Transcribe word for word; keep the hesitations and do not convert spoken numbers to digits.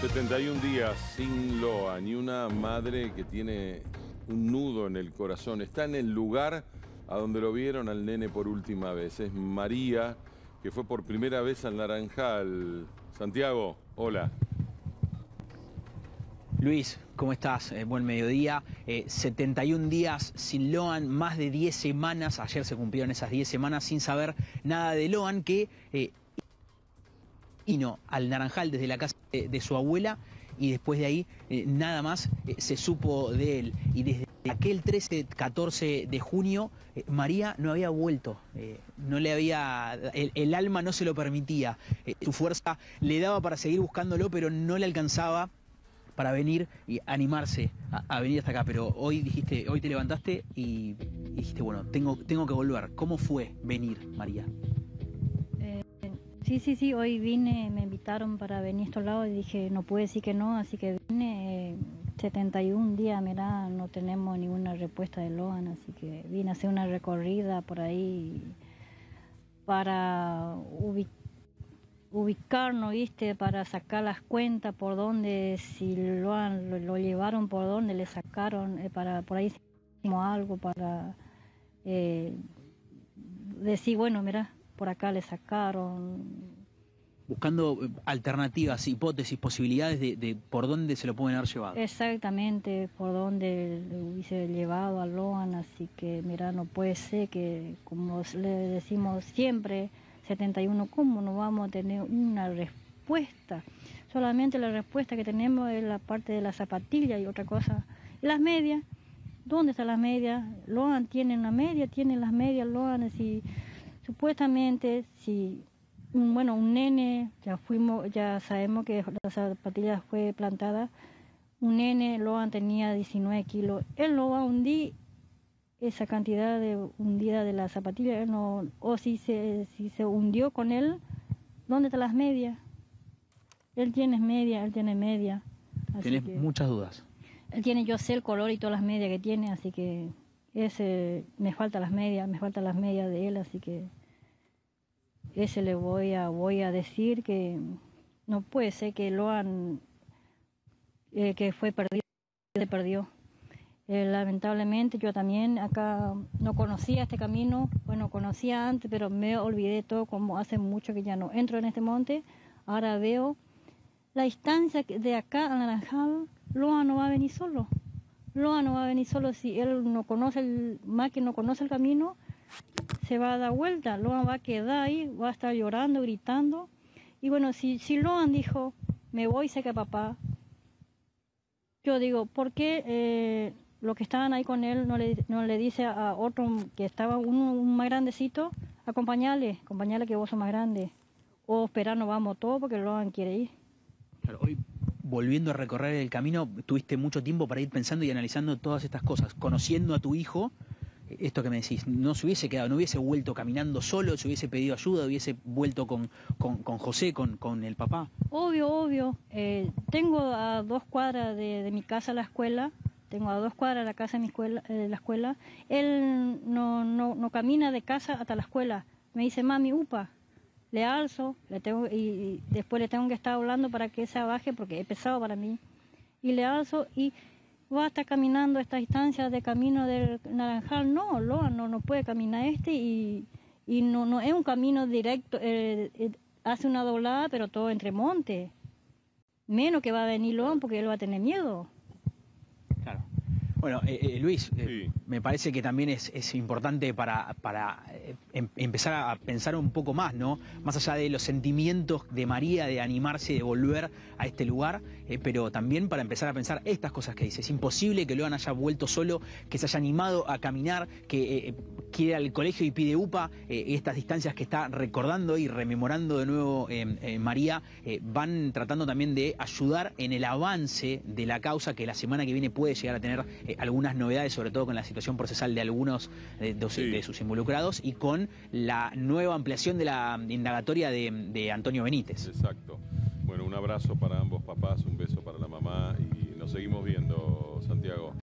setenta y un días sin Loa, ni una madre que tiene un nudo en el corazón. Está en el lugar a donde lo vieron al nene por última vez. Es María, que fue por primera vez al Naranjal. Santiago, hola. Luis, ¿cómo estás? Eh, buen mediodía. Eh, setenta y un días sin Loan, más de diez semanas. Ayer se cumplieron esas diez semanas sin saber nada de Loan, que eh, vino al Naranjal desde la casa de, de su abuela y después de ahí eh, nada más eh, se supo de él. Y desde aquel trece, catorce de junio, eh, María no había vuelto. Eh, no le había, el, el alma no se lo permitía. Eh, su fuerza le daba para seguir buscándolo, pero no le alcanzaba para venir y animarse a, a venir hasta acá. Pero hoy dijiste, hoy te levantaste y dijiste, bueno, tengo, tengo que volver. ¿Cómo fue venir, María? Eh, sí, sí, sí, hoy vine, me invitaron para venir a estos lados y dije, no puede decir que no, así que vine. Eh, setenta y un días, mirá, no tenemos ninguna respuesta de Loan, así que vine a hacer una recorrida por ahí para ubicar, ubicarnos, viste, para sacar las cuentas por dónde, si lo, han, lo, lo llevaron, por dónde le sacaron, eh, para por ahí hicimos algo para eh, decir, bueno, mirá, por acá le sacaron. Buscando alternativas, hipótesis, posibilidades de, de por dónde se lo pueden haber llevado. Exactamente, por dónde le hubiese llevado a Loan, así que mirá, no puede ser que, como le decimos siempre, setenta y uno, ¿cómo no vamos a tener una respuesta? Solamente la respuesta que tenemos es la parte de las zapatillas y otra cosa. Las medias, ¿dónde están las medias? Loan tiene una media, tiene las medias Loan, si supuestamente, si, bueno, un nene, ya fuimos, ya sabemos que la zapatilla fue plantada, un nene, Loan tenía diecinueve kilos, él lo va a hundir. Esa cantidad de hundida de la zapatilla, no, o si se, si se hundió con él, ¿dónde están las medias? Él tiene media, él tiene media. Tienes muchas dudas. Él tiene, yo sé el color y todas las medias que tiene, así que ese, me faltan las medias, me faltan las medias de él, así que ese le voy a, voy a decir que no puede ser que lo han, eh, que fue perdido, se perdió. Eh, lamentablemente yo también acá no conocía este camino, bueno, conocía antes, pero me olvidé todo, como hace mucho que ya no entro en este monte. Ahora veo la distancia de acá al Naranjal, Loan no va a venir solo, Loan no va a venir solo, si él no conoce, el, más que no conoce el camino, se va a dar vuelta, Loan va a quedar ahí, va a estar llorando, gritando, y bueno, si, si Loan dijo, me voy, sé que papá, yo digo, ¿por qué? Eh, los que estaban ahí con él no le, no le dice a otro que estaba uno un más grandecito, acompañale, acompañale que vos sos más grande, o esperar, no vamos todos porque Loan quiere ir. Claro, hoy volviendo a recorrer el camino, tuviste mucho tiempo para ir pensando y analizando todas estas cosas, conociendo a tu hijo, esto que me decís, no se hubiese quedado, no hubiese vuelto caminando solo, se hubiese pedido ayuda, hubiese vuelto con, con, con José, con, con el papá. Obvio, obvio, eh, tengo a dos cuadras de, de mi casa a la escuela, tengo a dos cuadras la casa de mi escuela, eh, la escuela. Él no, no, no camina de casa hasta la escuela. Me dice, mami, upa. Le alzo, le tengo, y, y después le tengo que estar hablando para que se baje porque es pesado para mí. Y le alzo y va a estar caminando esta distancia de camino del Naranjal. No, Loan no, no puede caminar este y, y no, no es un camino directo. Eh, eh, hace una doblada, pero todo entre monte. Menos que va a venir Loan porque él va a tener miedo. Claro. Bueno, eh, eh, Luis, eh, sí. Me parece que también es, es importante para, para eh, em, empezar a pensar un poco más, ¿no? Más allá de los sentimientos de María, de animarse, de volver a este lugar, eh, pero también para empezar a pensar estas cosas que dice. Es imposible que Loan haya vuelto solo, que se haya animado a caminar, que eh, quiere ir al colegio y pide UPA. Eh, estas distancias que está recordando y rememorando de nuevo eh, eh, María, eh, van tratando también de ayudar en el avance de la causa que la semana que viene puede llegar a tener eh, algunas novedades, sobre todo con la situación procesal de algunos de, de, sí. de sus involucrados y con la nueva ampliación de la indagatoria de, de Antonio Benítez. Exacto. Bueno, un abrazo para ambos papás, un beso para la mamá y nos seguimos viendo, Santiago.